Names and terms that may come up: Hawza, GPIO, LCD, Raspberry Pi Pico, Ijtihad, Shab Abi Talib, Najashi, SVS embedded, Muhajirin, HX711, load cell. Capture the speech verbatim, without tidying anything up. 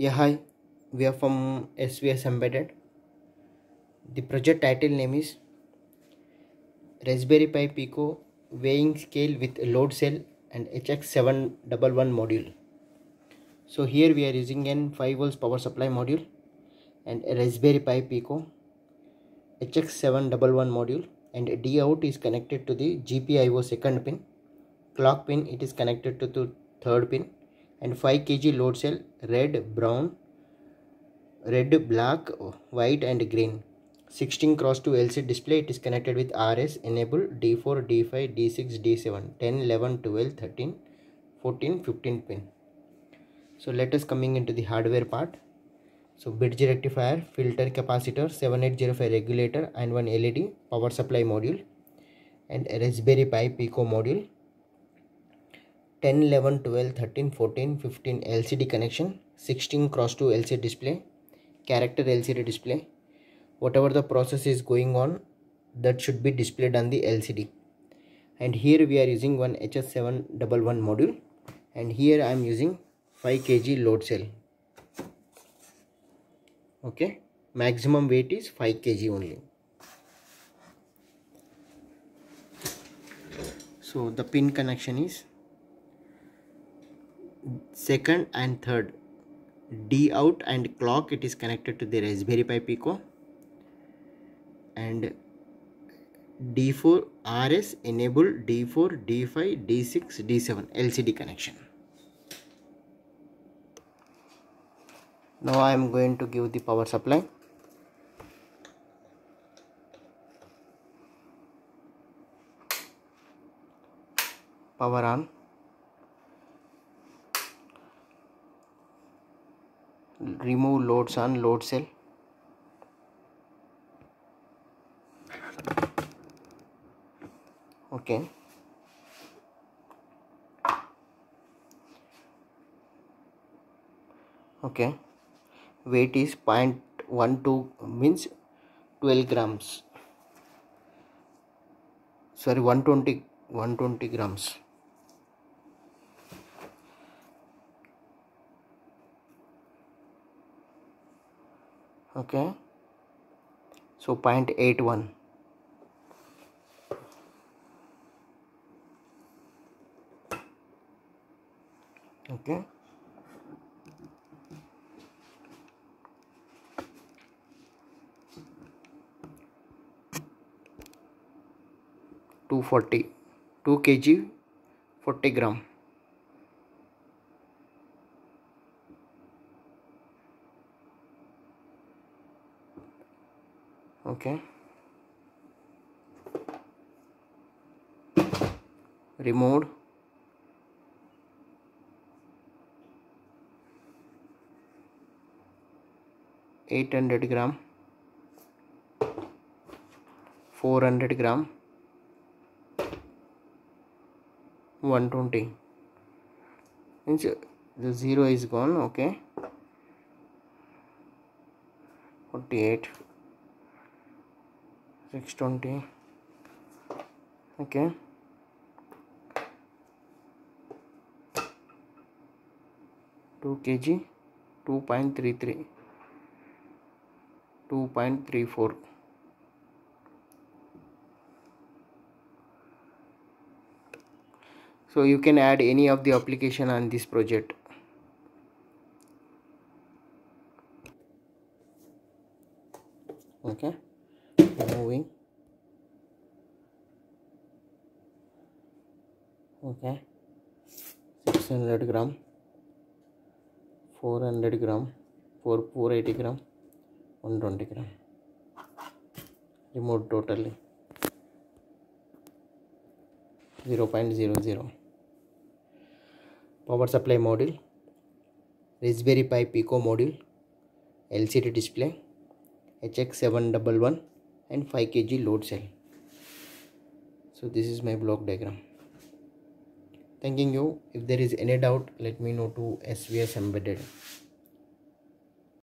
Yeah, hi, we are from S V S embedded. The project title name is Raspberry Pi Pico weighing scale with load cell and H X seven eleven module. So here we are using an five volts power supply module and a Raspberry Pi Pico H X seven eleven module, and D out is connected to the G P I O second pin, clock pin it is connected to the third pin, and five kilogram load cell, red, brown, red, black, white and green. sixteen cross two L C D display, it is connected with R S, enable, D four, D five, D six, D seven, ten, eleven, twelve, thirteen, fourteen, fifteen pin. So let us coming into the hardware part. So bridge rectifier, filter capacitor, seven eight zero five regulator and one L E D, power supply module and a Raspberry Pi Pico module. ten, eleven, twelve, thirteen, fourteen, fifteen L C D connection, sixteen cross two L C D display, character L C D display. Whatever the process is going on, that should be displayed on the L C D. And here we are using one H S seven eleven module, and here I am using five kilogram load cell. Okay, maximum weight is five kilogram only. So the pin connection is second and third. D out and clock, it is connected to the Raspberry Pi Pico, and D four R S, enable, D four, D five, D six, D seven L C D connection. Now I am going to give the power supply. Power on. Remove loads on load cell. Okay. Okay. Weight is zero point one two, means twelve grams. Sorry, one hundred twenty, one hundred twenty grams. Okay, so zero point eight one. Okay, two forty, two kilogram, forty gram. Okay, removed. Eight hundred gram, four hundred gram, one hundred twenty, means the zero is gone. Okay, forty-eight, six twenty. Okay, two kilogram, two point three three, two point three four, so you can add any of the application on this project. Okay, moving. Okay, six hundred gram, four hundred gram, four hundred eighty gram, one hundred twenty gram. Removed totally. zero point zero zero. Power supply module, Raspberry Pi Pico module, L C D display, H X seven eleven and five kilogram load cell. So this is my block diagram. Thanking you. If there is any doubt, let me know to S V S embedded.